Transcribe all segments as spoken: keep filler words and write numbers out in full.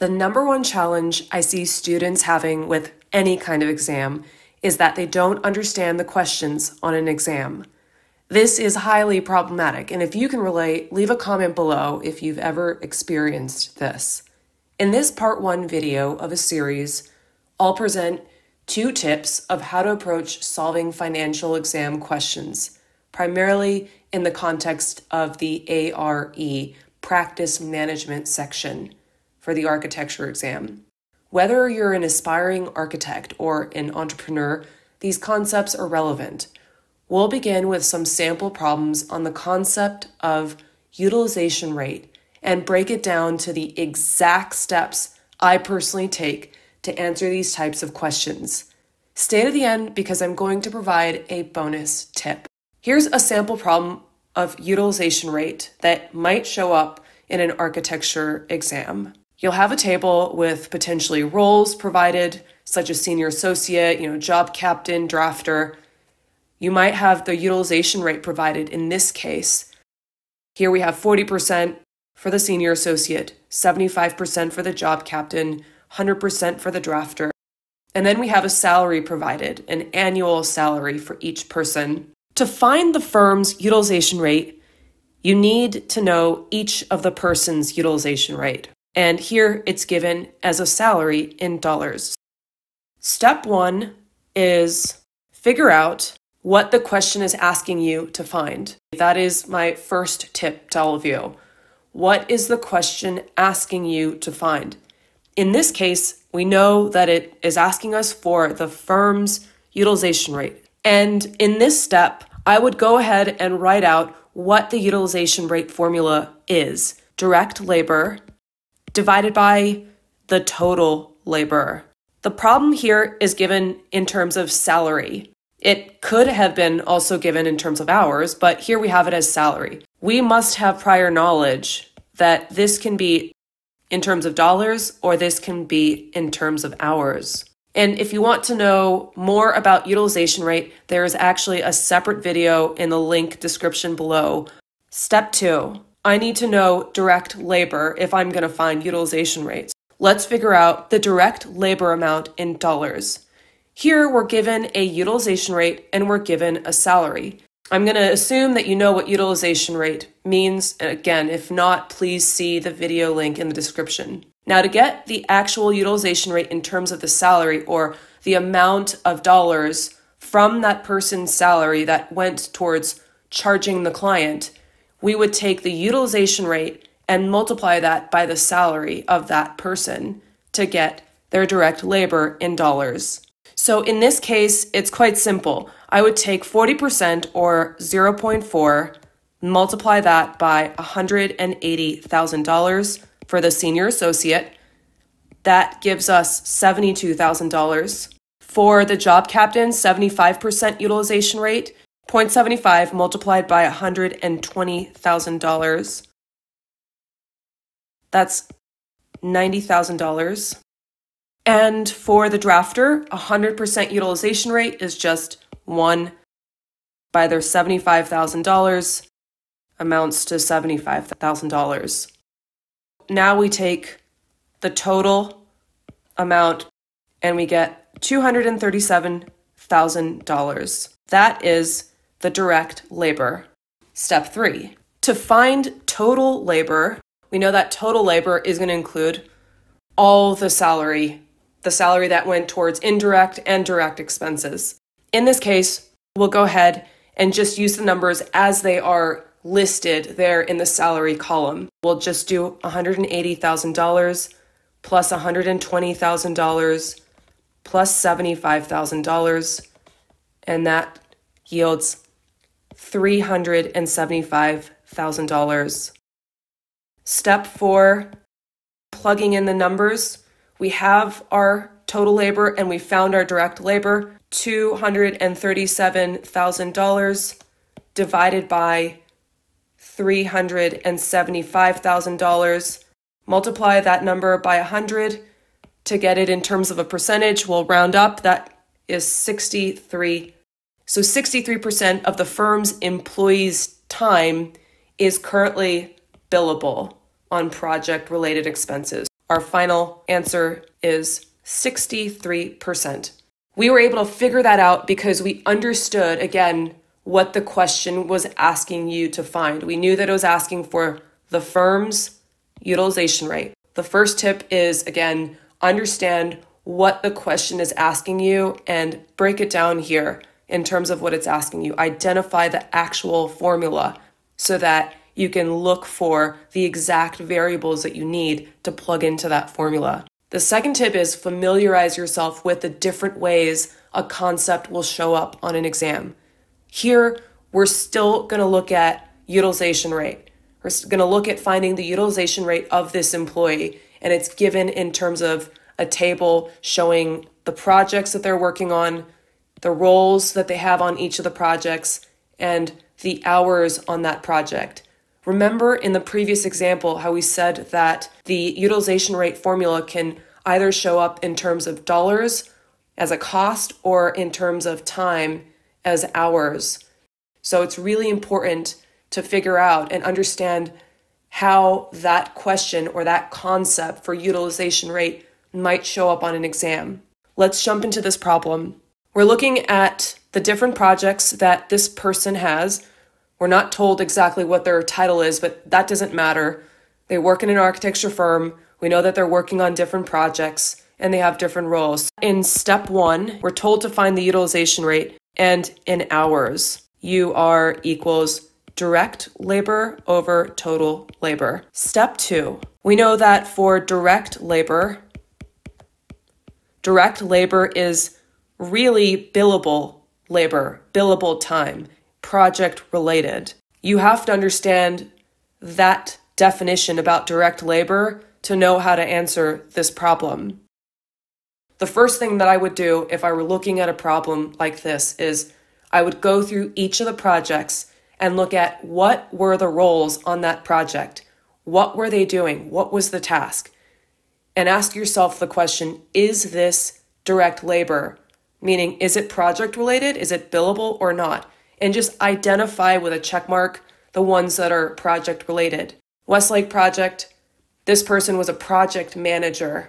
The number one challenge I see students having with any kind of exam is that they don't understand the questions on an exam. This is highly problematic, and if you can relate, leave a comment below if you've ever experienced this. In this part one video of a series, I'll present two tips of how to approach solving financial exam questions, primarily in the context of the A R E practice management section for the architecture exam. Whether you're an aspiring architect or an entrepreneur, these concepts are relevant. We'll begin with some sample problems on the concept of utilization rate and break it down to the exact steps I personally take to answer these types of questions. Stay to the end because I'm going to provide a bonus tip. Here's a sample problem of utilization rate that might show up in an architecture exam. You'll have a table with potentially roles provided, such as senior associate, you know, job captain, drafter. You might have the utilization rate provided in this case. Here we have forty percent for the senior associate, seventy-five percent for the job captain, one hundred percent for the drafter. And then we have a salary provided, an annual salary for each person. To find the firm's utilization rate, you need to know each of the person's utilization rate. And here it's given as a salary in dollars. Step one is figure out what the question is asking you to find. That is my first tip to all of you. What is the question asking you to find? In this case, we know that it is asking us for the firm's utilization rate. And in this step, I would go ahead and write out what the utilization rate formula is. Direct labor divided by the total labor. The problem here is given in terms of salary. It could have been also given in terms of hours, but here we have it as salary. We must have prior knowledge that this can be in terms of dollars or this can be in terms of hours. And if you want to know more about utilization rate, there is actually a separate video in the link description below. Step two, I need to know direct labor if I'm going to find utilization rates. Let's figure out the direct labor amount in dollars. Here we're given a utilization rate and we're given a salary. I'm going to assume that you know what utilization rate means. And again, if not, please see the video link in the description. Now, to get the actual utilization rate in terms of the salary or the amount of dollars from that person's salary that went towards charging the client, we would take the utilization rate and multiply that by the salary of that person to get their direct labor in dollars. So in this case, it's quite simple. I would take forty percent or zero point four, multiply that by one hundred eighty thousand dollars. For the senior associate, that gives us seventy-two thousand dollars. For the job captain, seventy-five percent utilization rate, zero point seven five multiplied by one hundred twenty thousand dollars. That's ninety thousand dollars. And for the drafter, one hundred percent utilization rate is just one by their seventy-five thousand dollars, amounts to seventy-five thousand dollars. Now we take the total amount and we get two hundred thirty-seven thousand dollars. That is the direct labor. Step three, to find total labor, we know that total labor is going to include all the salary, the salary that went towards indirect and direct expenses. In this case, we'll go ahead and just use the numbers as they are listed there in the salary column. We'll just do one hundred eighty thousand dollars plus one hundred twenty thousand dollars plus seventy-five thousand dollars, and that yields three hundred seventy-five thousand dollars. Step four, plugging in the numbers. We have our total labor and we found our direct labor, two hundred thirty-seven thousand dollars divided by three hundred seventy-five thousand dollars. Multiply that number by one hundred to get it in terms of a percentage. We'll round up. That is sixty-three. So sixty-three percent of the firm's employees' time is currently billable on project-related expenses Our final answer is sixty-three percent. We were able to figure that out because we understood, again, what the question was asking you to find. We knew that it was asking for the firm's utilization rate. The first tip is, again, understand what the question is asking you and break it down here in terms of what it's asking you. Identify the actual formula so that you can look for the exact variables that you need to plug into that formula. The second tip is familiarize yourself with the different ways a concept will show up on an exam. Here, we're still going to look at utilization rate. We're going to look at finding the utilization rate of this employee, and it's given in terms of a table showing the projects that they're working on, the roles that they have on each of the projects, and the hours on that project. Remember in the previous example how we said that the utilization rate formula can either show up in terms of dollars as a cost or in terms of time as hours. So it's really important to figure out and understand how that question or that concept for utilization rate might show up on an exam. Let's jump into this problem. We're looking at the different projects that this person has. We're not told exactly what their title is, but that doesn't matter. They work in an architecture firm. We know that they're working on different projects and they have different roles. In step one, we're told to find the utilization rate, and in hours, U R equals direct labor over total labor. Step two, we know that for direct labor, direct labor is really billable labor, billable time, project related. You have to understand that definition about direct labor to know how to answer this problem. The first thing that I would do if I were looking at a problem like this is I would go through each of the projects and look at what were the roles on that project. What were they doing? What was the task? And ask yourself the question, is this direct labor? Meaning, is it project related? Is it billable or not? And just identify with a check mark the ones that are project related. Westlake Project, this person was a project manager.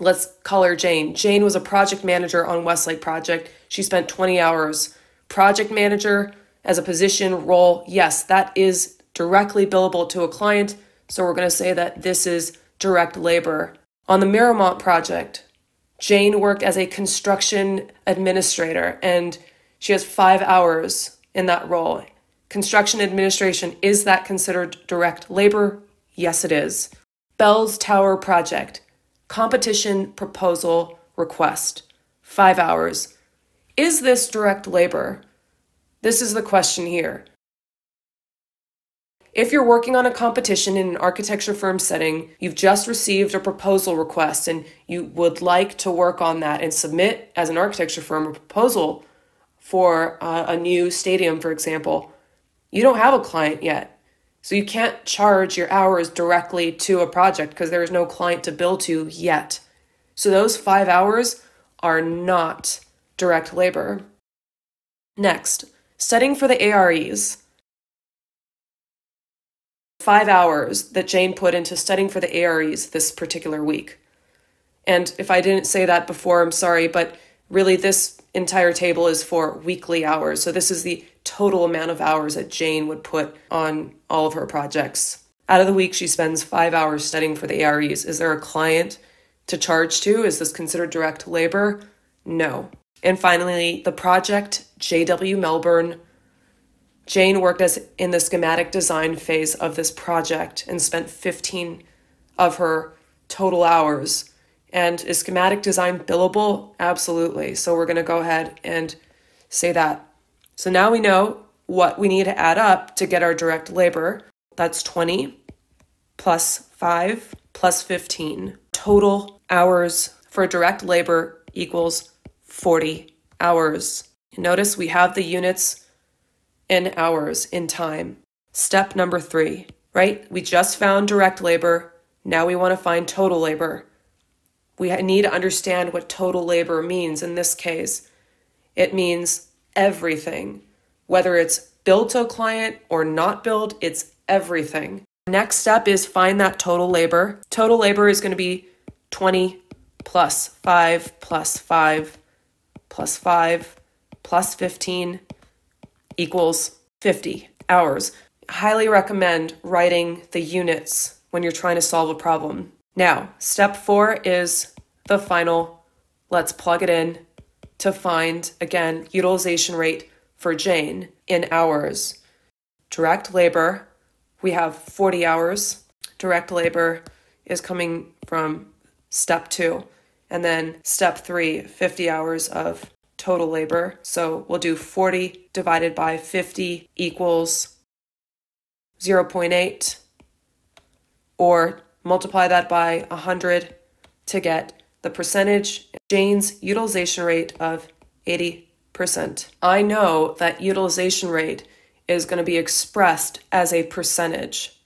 Let's call her Jane. Jane was a project manager on Westlake Project. She spent twenty hours. Project manager as a position role, yes, that is directly billable to a client. So we're going to say that this is direct labor. On the Miramont Project, Jane worked as a construction administrator, and she has five hours in that role. Construction administration, is that considered direct labor? Yes, it is. Bell's Tower Project, competition proposal request, five hours. Is this direct labor? This is the question here. If you're working on a competition in an architecture firm setting, you've just received a proposal request and you would like to work on that and submit as an architecture firm a proposal for uh, a new stadium, for example, you don't have a client yet. So you can't charge your hours directly to a project because there is no client to bill to yet. So those five hours are not direct labor. Next, setting for the A R Es. Five hours that Jane put into studying for the A R Es this particular week. And if I didn't say that before, I'm sorry, but really this entire table is for weekly hours. So this is the total amount of hours that Jane would put on all of her projects. Out of the week, she spends five hours studying for the A R Es. Is there a client to charge to? Is this considered direct labor? No. And finally, the project, J W Melbourne. Jane worked as in the schematic design phase of this project and spent fifteen of her total hours. And is schematic design billable? Absolutely. So we're going to go ahead and say that. So now we know what we need to add up to get our direct labor. That's twenty plus five plus fifteen. Total hours for direct labor equals forty hours. Notice we have the units in hours, in time. Step number three, right? We just found direct labor. Now we want to find total labor. We need to understand what total labor means in this case. It means everything. Whether it's billed to a client or not billed, it's everything. Next step is find that total labor. Total labor is going to be twenty plus five plus five plus five plus fifteen equals fifty hours. I highly recommend writing the units when you're trying to solve a problem. Now, step four is the final. Let's plug it in to find, again, utilization rate for Jane in hours. Direct labor, we have forty hours. Direct labor is coming from step two. And then step three, fifty hours of total labor. So we'll do forty divided by fifty equals zero point eight, or multiply that by one hundred to get the percentage, Jane's utilization rate of eighty percent. I know that utilization rate is going to be expressed as a percentage,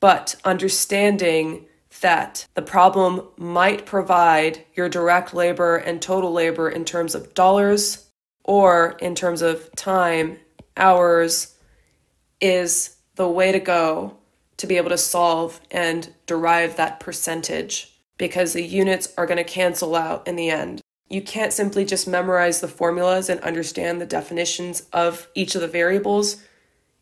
but understanding that the problem might provide your direct labor and total labor in terms of dollars or in terms of time, hours, is the way to go to be able to solve and derive that percentage, because the units are going to cancel out in the end. You can't simply just memorize the formulas and understand the definitions of each of the variables.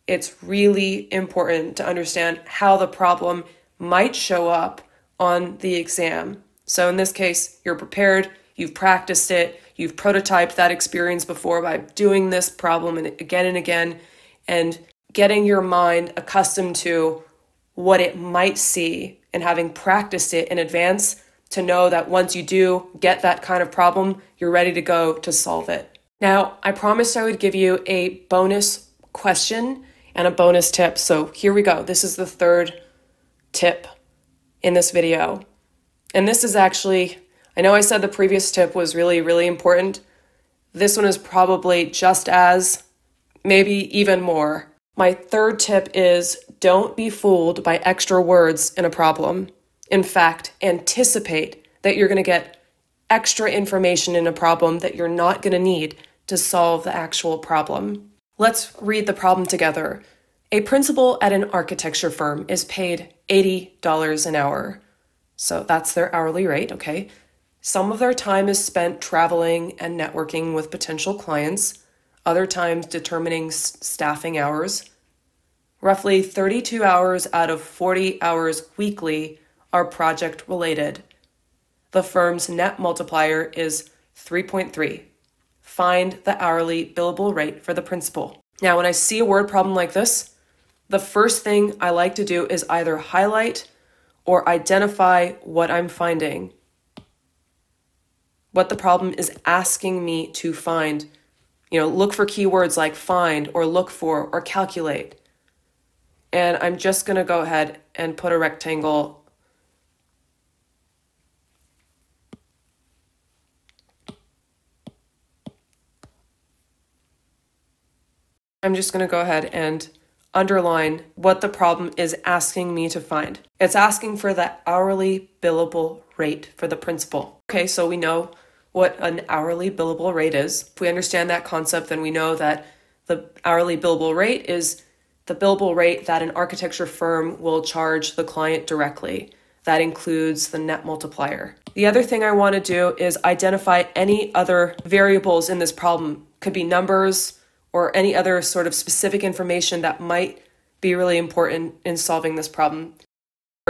It's really important to understand how the problem might show up on the exam. So in this case, you're prepared, you've practiced it, you've prototyped that experience before by doing this problem and again and again, and getting your mind accustomed to what it might see and having practiced it in advance to know that once you do get that kind of problem, you're ready to go to solve it. Now, I promised I would give you a bonus question and a bonus tip. So here we go. This is the third tip in this video. And this is actually, I know I said the previous tip was really, really important. This one is probably just as, maybe even more. My third tip is don't be fooled by extra words in a problem. In fact, anticipate that you're going to get extra information in a problem that you're not going to need to solve the actual problem. Let's read the problem together. A principal at an architecture firm is paid eighty dollars an hour. So that's their hourly rate, okay? Some of their time is spent traveling and networking with potential clients. Other times determining staffing hours. Roughly thirty-two hours out of forty hours weekly are project related. The firm's net multiplier is three point three. Find the hourly billable rate for the principal. Now, when I see a word problem like this, the first thing I like to do is either highlight or identify what I'm finding, what the problem is asking me to find. You know, look for keywords like find or look for or calculate. And I'm just going to go ahead and put a rectangle I'm just going to go ahead and underline what the problem is asking me to find. It's asking for the hourly billable rate for the principal. Okay, so we know what an hourly billable rate is. If we understand that concept, then we know that the hourly billable rate is the billable rate that an architecture firm will charge the client directly. That includes the net multiplier. The other thing I want to do is identify any other variables in this problem. Could be numbers or any other sort of specific information that might be really important in solving this problem.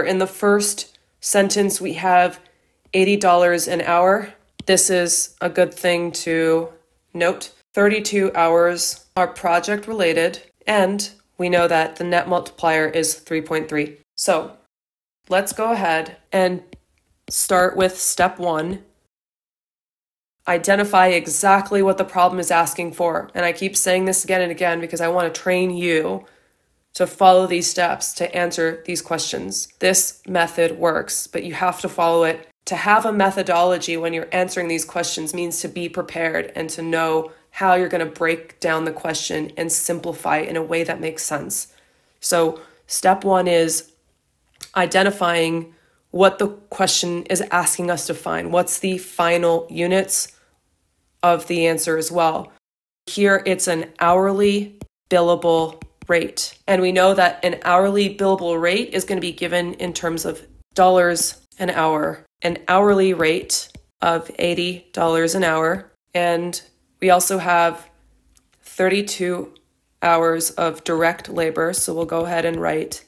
In the first sentence, we have eighty dollars an hour. This is a good thing to note. thirty-two hours are project related, and we know that the net multiplier is three point three. So let's go ahead and start with step one. Identify exactly what the problem is asking for. And I keep saying this again and again because I want to train you to follow these steps to answer these questions. This method works, but you have to follow it. To have a methodology when you're answering these questions means to be prepared and to know how you're going to break down the question and simplify in a way that makes sense. So step one is identifying what the question is asking us to find. What's the final units of the answer as well? Here it's an hourly billable rate. And we know that an hourly billable rate is going to be given in terms of dollars an hour, an hourly rate of eighty dollars an hour. And we also have thirty-two hours of direct labor. So we'll go ahead and write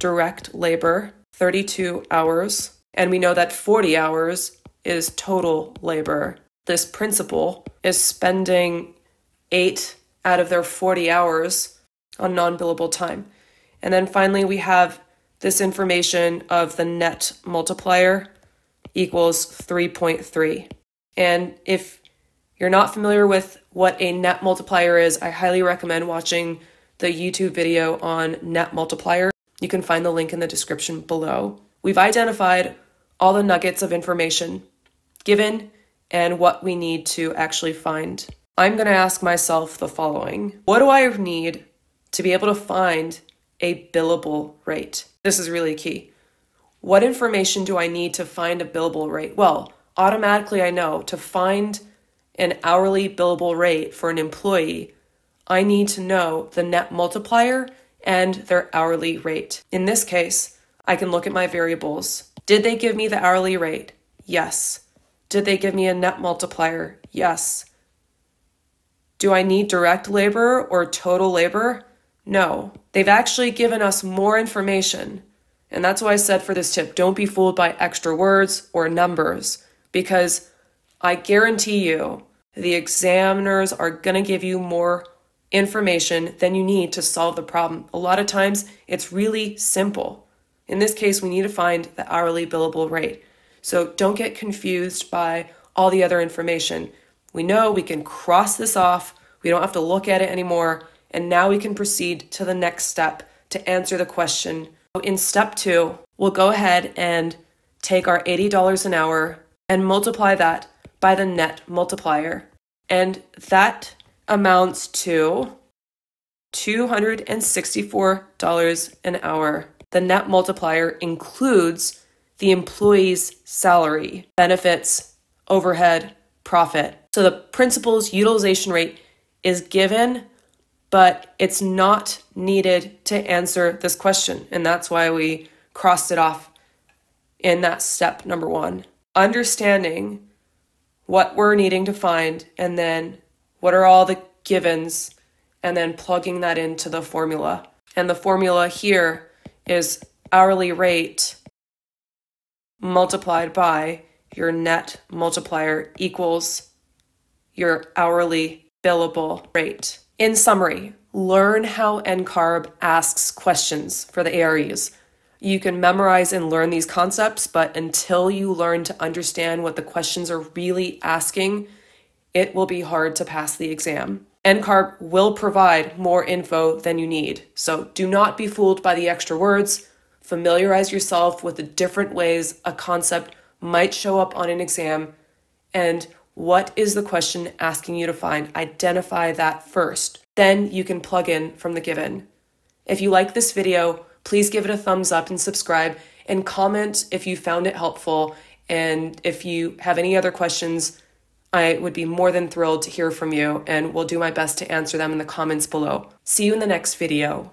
direct labor, thirty-two hours. And we know that forty hours is total labor. This principal is spending eight out of their forty hours on non-billable time. And then finally, we have this information of the net multiplier equals three point three. And if you're not familiar with what a net multiplier is, I highly recommend watching the YouTube video on net multiplier. You can find the link in the description below. We've identified all the nuggets of information given and what we need to actually find. I'm going to ask myself the following. What do I need to be able to find a billable rate? This is really key. What information do I need to find a billable rate? Well, automatically I know to find an hourly billable rate for an employee, I need to know the net multiplier and their hourly rate. In this case, I can look at my variables. Did they give me the hourly rate? Yes. Did they give me a net multiplier? Yes. Do I need direct labor or total labor? No. They've actually given us more information. And that's why I said for this tip, don't be fooled by extra words or numbers, because I guarantee you the examiners are going to give you more information than you need to solve the problem. A lot of times it's really simple. In this case, we need to find the hourly billable rate. So don't get confused by all the other information. We know we can cross this off. We don't have to look at it anymore. And now we can proceed to the next step to answer the question. In step two, we'll go ahead and take our eighty dollars an hour and multiply that by the net multiplier. And that amounts to two hundred sixty-four dollars an hour. The net multiplier includes the employee's salary, benefits, overhead, profit. So the principal's utilization rate is given, but it's not needed to answer this question. And that's why we crossed it off in that step number one. Understanding what we're needing to find, and then what are all the givens, and then plugging that into the formula. And the formula here is hourly rate multiplied by your net multiplier equals your hourly billable rate. In summary, learn how N C A R B asks questions for the A R Es. You can memorize and learn these concepts, but until you learn to understand what the questions are really asking, it will be hard to pass the exam. N C A R B will provide more info than you need, so do not be fooled by the extra words. Familiarize yourself with the different ways a concept might show up on an exam, and what is the question asking you to find? Identify that first. Then you can plug in from the given. If you like this video, please give it a thumbs up and subscribe, and comment if you found it helpful. And if you have any other questions, I would be more than thrilled to hear from you, and will do my best to answer them in the comments below. See you in the next video.